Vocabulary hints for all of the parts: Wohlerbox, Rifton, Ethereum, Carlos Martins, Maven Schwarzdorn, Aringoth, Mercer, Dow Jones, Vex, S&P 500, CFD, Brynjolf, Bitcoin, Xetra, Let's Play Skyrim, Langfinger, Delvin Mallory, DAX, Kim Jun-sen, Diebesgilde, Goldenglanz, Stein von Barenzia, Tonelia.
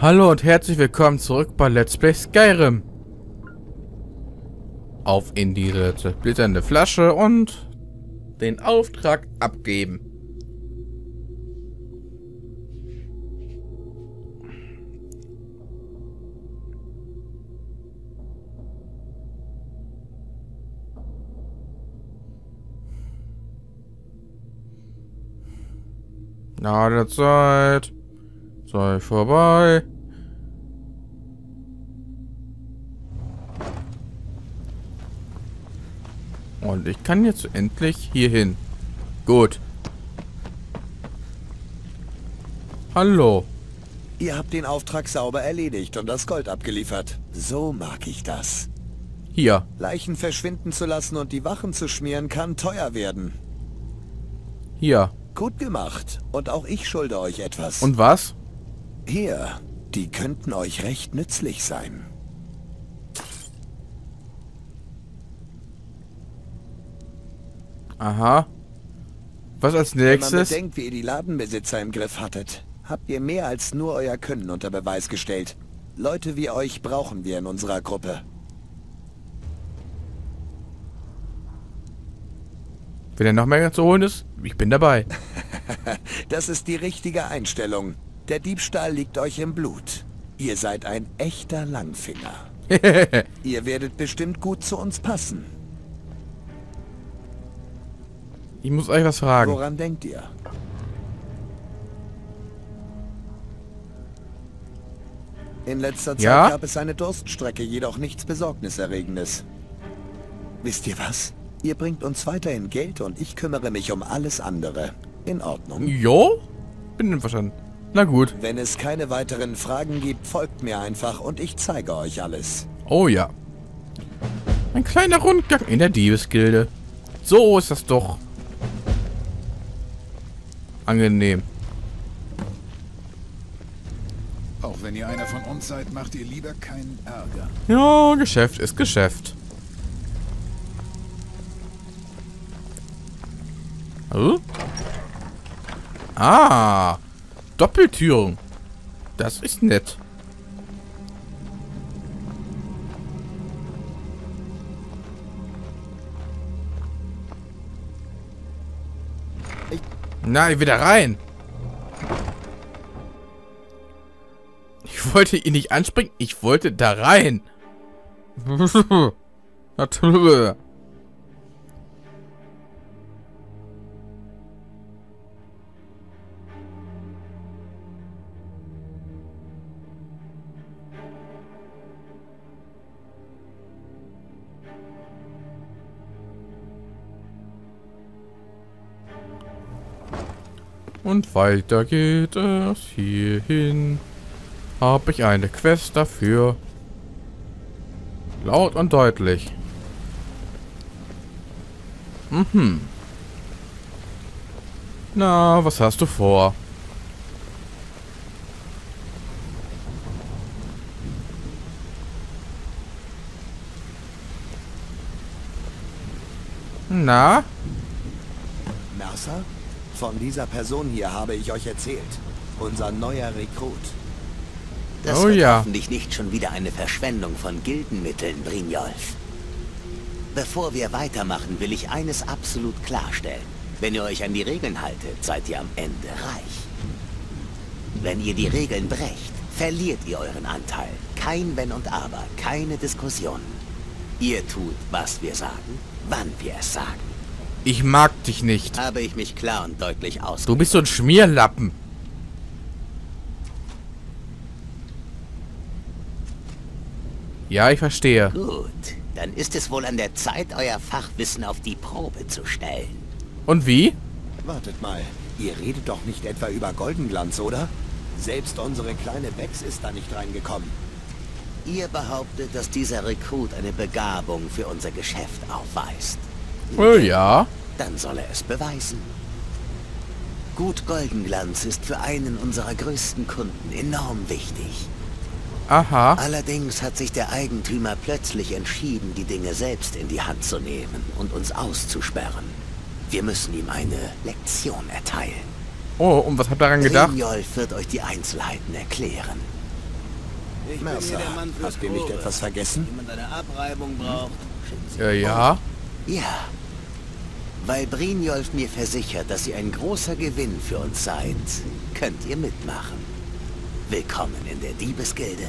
Hallo und herzlich willkommen zurück bei Let's Play Skyrim. Auf in diese zersplitternde Flasche und den Auftrag abgeben. Na, der Zeit. Sei vorbei. Und ich kann jetzt endlich hier hin. Gut. Hallo. Ihr habt den Auftrag sauber erledigt und das Gold abgeliefert. So mag ich das. Hier. Leichen verschwinden zu lassen und die Wachen zu schmieren, kann teuer werden. Hier. Gut gemacht. Und auch ich schulde euch etwas. Und was? Hier. Die könnten euch recht nützlich sein. Aha. Was als nächstes? Wenn man bedenkt, wie ihr die Ladenbesitzer im Griff hattet, habt ihr mehr als nur euer Können unter Beweis gestellt. Leute wie euch brauchen wir in unserer Gruppe. Wenn er noch mehr zu holen ist, ich bin dabei. Das ist die richtige Einstellung. Der Diebstahl liegt euch im Blut. Ihr seid ein echter Langfinger. Ihr werdet bestimmt gut zu uns passen. Ich muss euch was fragen. Woran denkt ihr? In letzter Zeit gab es eine Durststrecke, jedoch nichts Besorgniserregendes. Wisst ihr was? Ihr bringt uns weiterhin Geld und ich kümmere mich um alles andere. In Ordnung. Jo? Bin einverstanden. Na gut. Wenn es keine weiteren Fragen gibt, folgt mir einfach und ich zeige euch alles. Oh ja. Ein kleiner Rundgang in der Diebesgilde. So ist das doch. Angenehm. Auch wenn ihr einer von uns seid, macht ihr lieber keinen Ärger. Ja, Geschäft ist Geschäft. Also? Ah, Doppeltürung. Das ist nett. Nein, wieder rein. Ich wollte ihn nicht anspringen. Ich wollte da rein. Natürlich. Und weiter geht es hierhin. Habe ich eine Quest dafür. Laut und deutlich. Mhm. Na, was hast du vor? Na? Mercer? Von dieser Person hier habe ich euch erzählt. Unser neuer Rekrut. Das wird hoffentlich nicht schon wieder eine Verschwendung von Gildenmitteln, Brynjolf. Bevor wir weitermachen, will ich eines absolut klarstellen. Wenn ihr euch an die Regeln haltet, seid ihr am Ende reich. Wenn ihr die Regeln brecht, verliert ihr euren Anteil. Kein Wenn und Aber, keine Diskussion. Ihr tut, was wir sagen, wann wir es sagen. Ich mag dich nicht. Habe ich mich klar und deutlich ausgedrückt. Du bist so ein Schmierlappen. Ja, ich verstehe. Gut, dann ist es wohl an der Zeit, euer Fachwissen auf die Probe zu stellen. Und wie? Wartet mal, ihr redet doch nicht etwa über Goldenglanz, oder? Selbst unsere kleine Vex ist da nicht reingekommen. Ihr behauptet, dass dieser Rekrut eine Begabung für unser Geschäft aufweist. Oh ja. Dann soll er es beweisen. Gut Goldenglanz ist für einen unserer größten Kunden enorm wichtig. Aha. Allerdings hat sich der Eigentümer plötzlich entschieden, die Dinge selbst in die Hand zu nehmen und uns auszusperren. Wir müssen ihm eine Lektion erteilen. Oh, und was habt ihr daran gedacht? Brynjolf wird euch die Einzelheiten erklären. Mercer, habt ihr nicht etwas vergessen? Ja. Ja. Weil Brynjolf mir versichert, dass ihr ein großer Gewinn für uns seid, könnt ihr mitmachen. Willkommen in der Diebesgilde.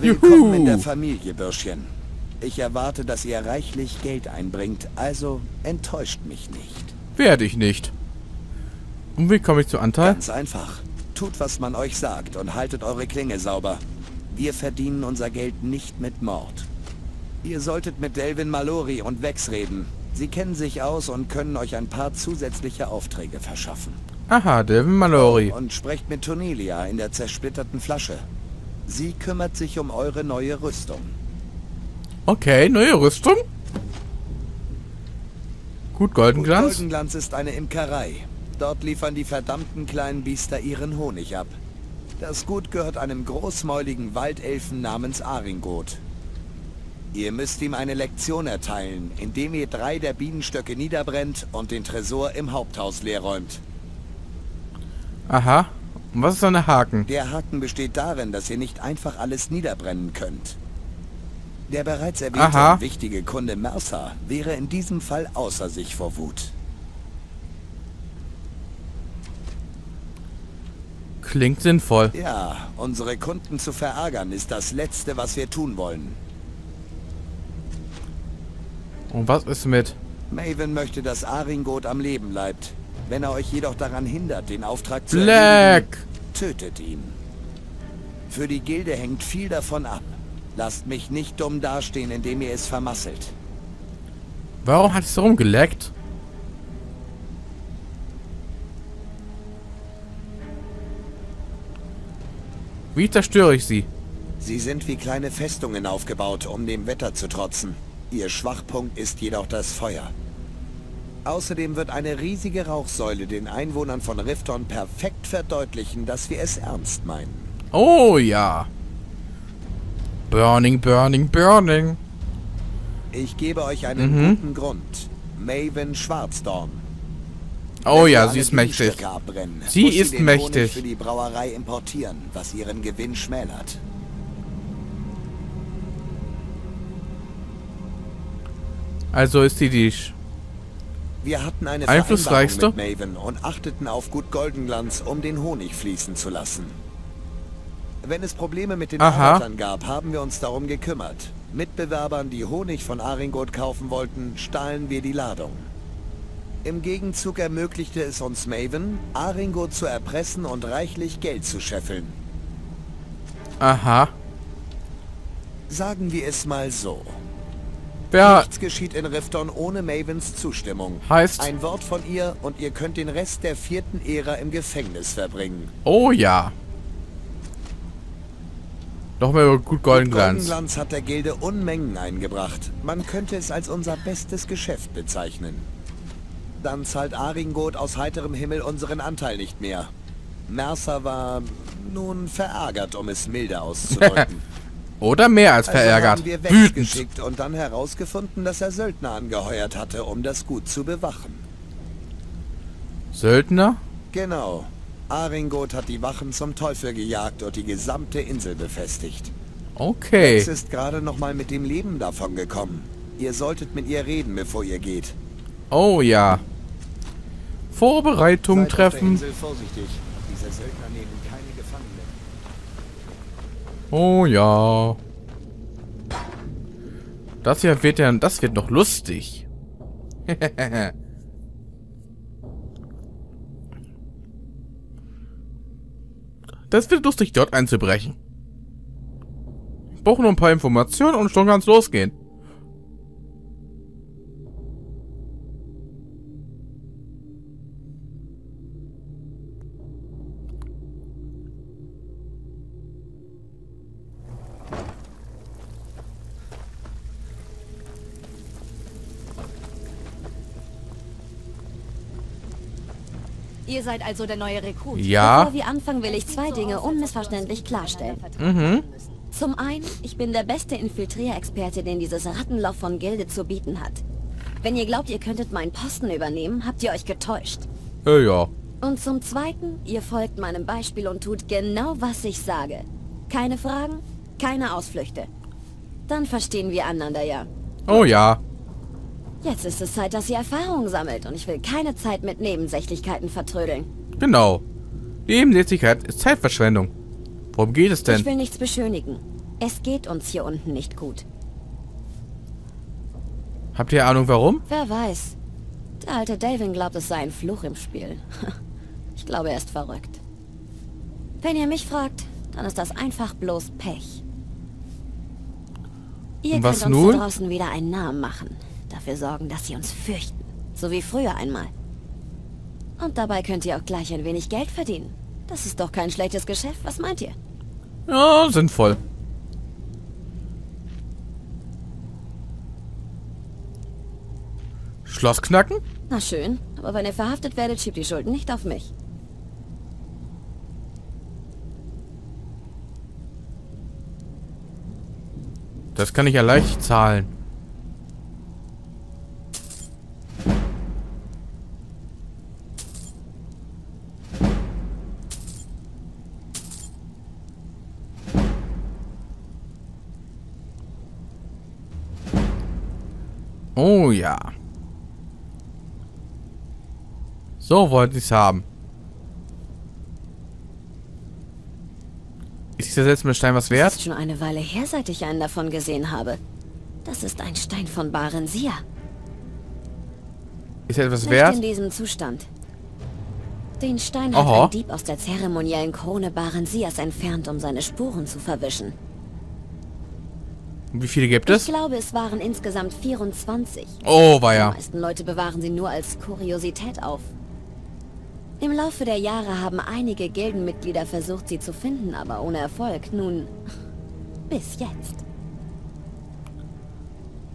Willkommen in der Familie, Bürschchen. Ich erwarte, dass ihr reichlich Geld einbringt, also enttäuscht mich nicht. Werde ich nicht. Und wie komme ich zu Anteil? Ganz einfach. Tut, was man euch sagt und haltet eure Klinge sauber. Wir verdienen unser Geld nicht mit Mord. Ihr solltet mit Delvin Mallory und Vex reden. Sie kennen sich aus und können euch ein paar zusätzliche Aufträge verschaffen. Aha, Delvin Mallory. Und sprecht mit Tonelia in der zersplitterten Flasche. Sie kümmert sich um eure neue Rüstung. Okay, neue Rüstung? Gut, Goldenglanz. Goldenglanz ist eine Imkerei. Dort liefern die verdammten kleinen Biester ihren Honig ab. Das Gut gehört einem großmäuligen Waldelfen namens Aringoth. Ihr müsst ihm eine Lektion erteilen, indem ihr 3 der Bienenstöcke niederbrennt und den Tresor im Haupthaus leerräumt. Aha. Und was ist dann der Haken? Der Haken besteht darin, dass ihr nicht einfach alles niederbrennen könnt. Der bereits erwähnte wichtige Kunde Mercer wäre in diesem Fall außer sich vor Wut. Klingt sinnvoll. Ja, unsere Kunden zu verärgern ist das Letzte, was wir tun wollen. Und was ist mit? Maven möchte, dass Aringoth am Leben bleibt. Wenn er euch jedoch daran hindert, den Auftrag zu erledigen, tötet ihn. Für die Gilde hängt viel davon ab. Lasst mich nicht dumm dastehen, indem ihr es vermasselt. Warum hat es rumgeleckt? Wie zerstöre ich sie? Sie sind wie kleine Festungen aufgebaut, um dem Wetter zu trotzen. Ihr Schwachpunkt ist jedoch das Feuer. Außerdem wird eine riesige Rauchsäule den Einwohnern von Rifton perfekt verdeutlichen, dass wir es ernst meinen. Oh ja. Burning, burning, burning. Ich gebe euch einen guten Grund. Maven Schwarzdorn. Oh ja, sie ist mächtig. Sie ist mächtig. Für die Brauerei importieren, was ihren Gewinn schmälert. Also ist sie die... Wir hatten eine Einflussreichste mit Maven und achteten auf Gut Goldenglanz, um den Honig fließen zu lassen. Wenn es Probleme mit den Arbeitern gab, haben wir uns darum gekümmert. Mitbewerbern, die Honig von Aringoth kaufen wollten, stahlen wir die Ladung. Im Gegenzug ermöglichte es uns Maven, Aringoth zu erpressen und reichlich Geld zu scheffeln. Aha. Sagen wir es mal so. Nichts geschieht in Rifton ohne Mavens Zustimmung. Heißt? Ein Wort von ihr und ihr könnt den Rest der 4. Ära im Gefängnis verbringen. Oh ja. Nochmal über Gut Goldenglanz. Goldenglanz hat der Gilde Unmengen eingebracht. Man könnte es als unser bestes Geschäft bezeichnen. Dann zahlt Aringoth aus heiterem Himmel unseren Anteil nicht mehr. Mercer war nun verärgert, um es milde auszudrücken. Oder mehr als verärgert. Also haben wir Vex wütend geschickt und dann herausgefunden, dass er Söldner angeheuert hatte, um das Gut zu bewachen. Söldner? Genau. Aringoth hat die Wachen zum Teufel gejagt und die gesamte Insel befestigt. Okay. Vex ist gerade nochmal mit dem Leben davon gekommen. Ihr solltet mit ihr reden, bevor ihr geht. Oh ja. Vorbereitung treffen. Seid auf der Insel vorsichtig. Diese Söldner nehmen keine Gefangenen. Oh ja. Das hier wird ja... Das wird noch lustig. Das wird lustig, dort einzubrechen. Ich brauche nur ein paar Informationen und schon kann's losgehen. Ihr seid also der neue Rekrut. Ja. Bevor wir anfangen, will ich 2 Dinge unmissverständlich klarstellen. Zum einen, ich bin der beste Infiltrierexperte, den dieses Rattenloch von Gilde zu bieten hat. Wenn ihr glaubt, ihr könntet meinen Posten übernehmen, habt ihr euch getäuscht. Ja. Und zum zweiten, ihr folgt meinem Beispiel und tut genau, was ich sage. Keine Fragen, keine Ausflüchte. Dann verstehen wir einander ja. Oh ja. Jetzt ist es Zeit, dass sie Erfahrung sammelt und ich will keine Zeit mit Nebensächlichkeiten vertrödeln. Genau. Nebensächlichkeit ist Zeitverschwendung. Worum geht es denn? Ich will nichts beschönigen. Es geht uns hier unten nicht gut. Habt ihr Ahnung warum? Wer weiß. Der alte Delvin glaubt, es sei ein Fluch im Spiel. Ich glaube, er ist verrückt. Wenn ihr mich fragt, dann ist das einfach bloß Pech. Ihr könnt uns nun draußen wieder einen Namen machen. Dafür sorgen, dass sie uns fürchten. So wie früher einmal. Und dabei könnt ihr auch gleich ein wenig Geld verdienen. Das ist doch kein schlechtes Geschäft. Was meint ihr? Ja, sinnvoll. Schloss knacken? Na schön. Aber wenn ihr verhaftet werdet, schiebt die Schulden nicht auf mich. Das kann ich ja leicht zahlen. Oh ja. So wollte ich es haben. Ist dieser seltsame Stein was wert? Das ist schon eine Weile her, seit ich einen davon gesehen habe. Das ist ein Stein von Barenzia. Ist er etwas nicht wert? In diesem Zustand. Den Stein hat ein Dieb aus der zeremoniellen Krone Barenzias entfernt, um seine Spuren zu verwischen. Wie viele gibt es? Ich glaube, es waren insgesamt 24. Oh, weia. Die meisten Leute bewahren sie nur als Kuriosität auf. Im Laufe der Jahre haben einige Gildenmitglieder versucht, sie zu finden, aber ohne Erfolg. Nun, bis jetzt.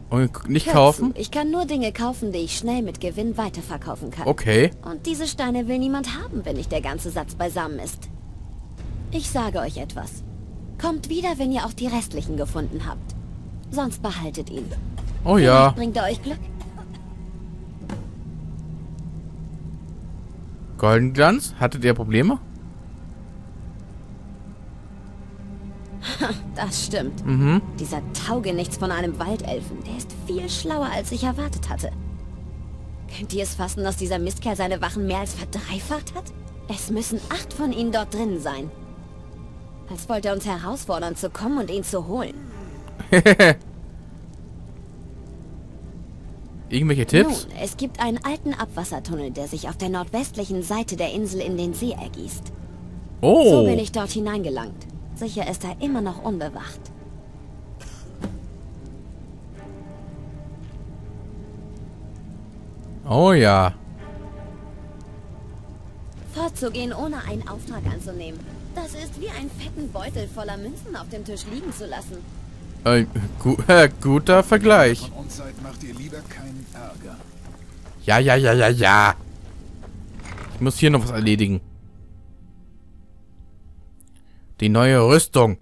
Und nicht kaufen? Ich kann nur Dinge kaufen, die ich schnell mit Gewinn weiterverkaufen kann. Okay. Und diese Steine will niemand haben, wenn nicht der ganze Satz beisammen ist. Ich sage euch etwas. Kommt wieder, wenn ihr auch die restlichen gefunden habt. Sonst behaltet ihn. Oh ja. Bringt er euch Glück? Goldenglanz? Hattet ihr Probleme? Das stimmt. Mhm. Dieser Taugenichts von einem Waldelfen, der ist viel schlauer, als ich erwartet hatte. Könnt ihr es fassen, dass dieser Mistkerl seine Wachen mehr als verdreifacht hat? Es müssen 8 von ihnen dort drin sein. Als wollte er uns herausfordern, zu kommen und ihn zu holen. Irgendwelche Tipps? Nun, es gibt einen alten Abwassertunnel, der sich auf der nordwestlichen Seite der Insel in den See ergießt. Oh! So bin ich dort hineingelangt. Sicher ist er immer noch unbewacht. Oh ja. Fortzugehen, ohne einen Auftrag anzunehmen. Das ist wie einen fetten Beutel voller Münzen auf dem Tisch liegen zu lassen. Ein guter Vergleich. Macht ihr lieber keinen Ärger. Ja. Ich muss hier noch was erledigen. Die neue Rüstung.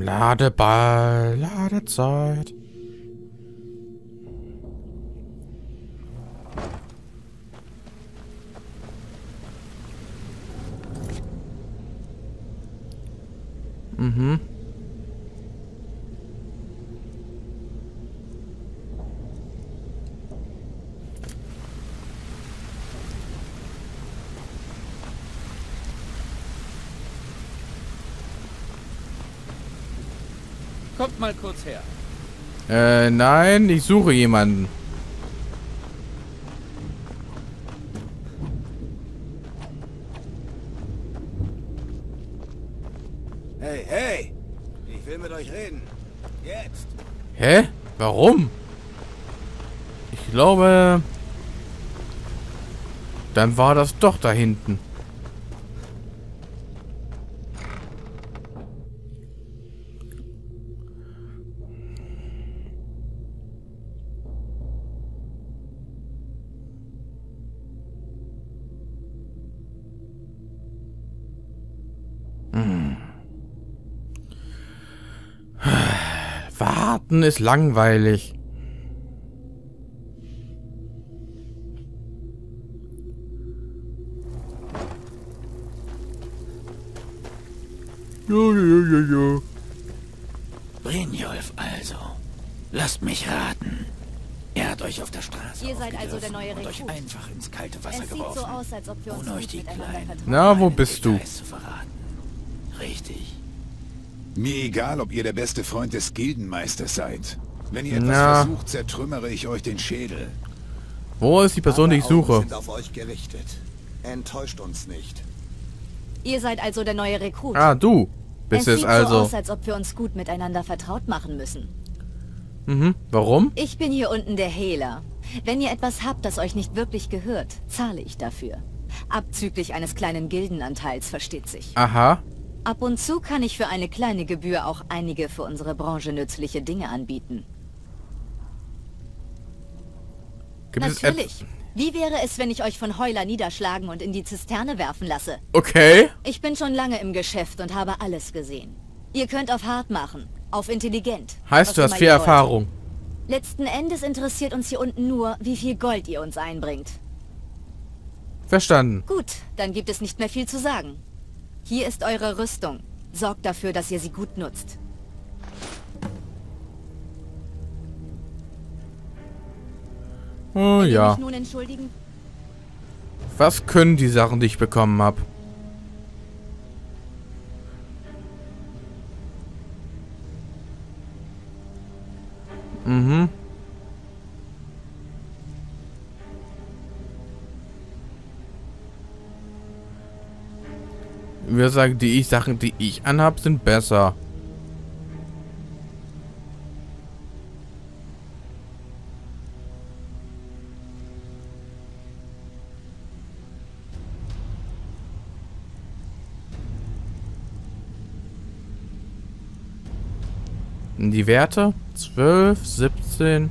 Ladeball, Ladezeit. Mhm. Kommt mal kurz her. Nein, ich suche jemanden. Hey, ich will mit euch reden. Jetzt. Hä? Warum? Ich glaube, dann war das doch da hinten. Warten ist langweilig. Jo. Brynjolf also. Lasst mich raten. Er hat euch auf der Straße und euch einfach ins kalte Wasser geworfen, so aus, als ob wir ohne euch die kleinen... Na, wo bist du? Zu verraten. Richtig. Mir egal, ob ihr der beste Freund des Gildenmeisters seid. Wenn ihr etwas versucht, zertrümmere ich euch den Schädel. Wo ist die Person, die ich suche? Sind auf euch gerichtet. Enttäuscht uns nicht. Ihr seid also der neue Rekrut. Ah, du bist es also. Es sieht so aus, als ob wir uns gut miteinander vertraut machen müssen. Mhm, warum? Ich bin hier unten der Hehler. Wenn ihr etwas habt, das euch nicht wirklich gehört, zahle ich dafür. Abzüglich eines kleinen Gildenanteils, versteht sich. Aha. Ab und zu kann ich für eine kleine Gebühr auch einige für unsere Branche nützliche Dinge anbieten. Natürlich. Wie wäre es, wenn ich euch von Heuler niederschlagen und in die Zisterne werfen lasse? Okay. Ich bin schon lange im Geschäft und habe alles gesehen. Ihr könnt auf hart machen. Auf intelligent. Heißt, du hast viel Erfahrung. Letzten Endes interessiert uns hier unten nur, wie viel Gold ihr uns einbringt. Verstanden. Gut, dann gibt es nicht mehr viel zu sagen. Hier ist eure Rüstung. Sorgt dafür, dass ihr sie gut nutzt. Oh ja. Kann ich nun entschuldigen? Was können die Sachen, die ich bekommen habe? Mhm. Ich würde sagen, die Sachen, die ich anhab, sind besser. Die Werte 12, 17,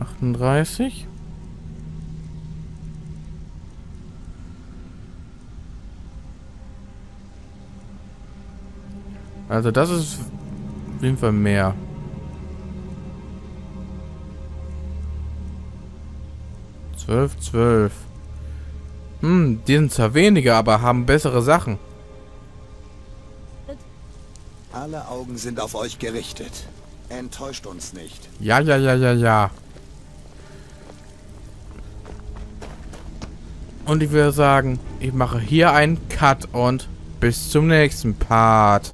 38. Also das ist auf jeden Fall mehr. Zwölf. Die sind zwar weniger, aber haben bessere Sachen. Alle Augen sind auf euch gerichtet. Enttäuscht uns nicht. Ja. Und ich würde sagen, ich mache hier einen Cut und bis zum nächsten Part.